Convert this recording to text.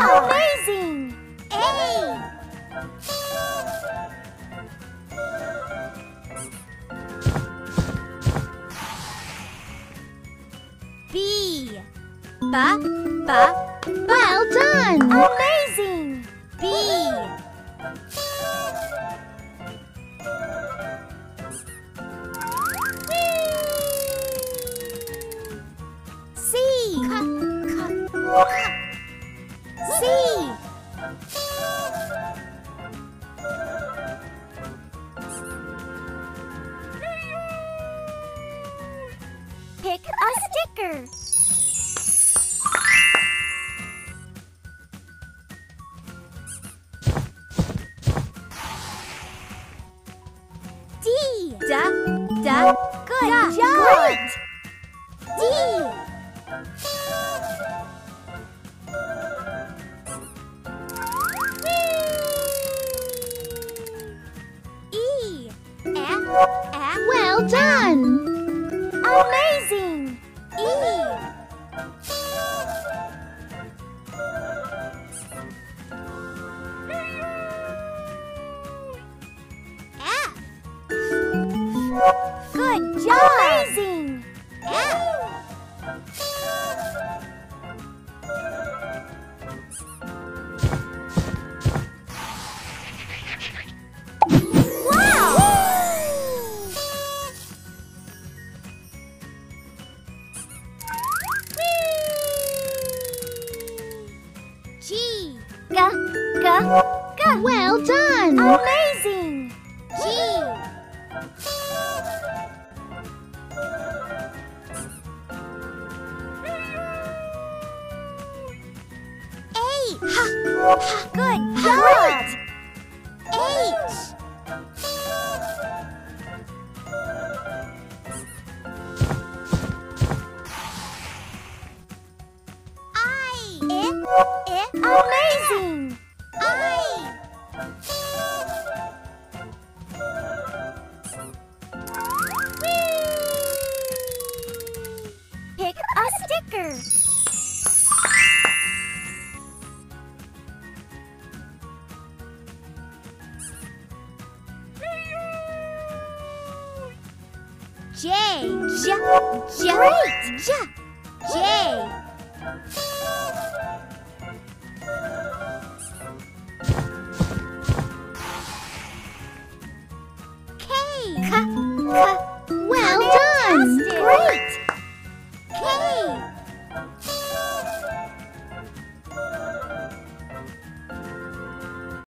Wow! Amazing! Hey! B. Ba, ba, ba. Well done! Amazing! B. C. Pick a sticker. D. Da, da, good da, job. Good. D. Well done! Amazing! E. F. Good job! Amazing! F. Well done! Amazing! G. H. Ha. Good job! H. I. Amazing! I. Pick a sticker. J. Great. J. Well done! Great! K!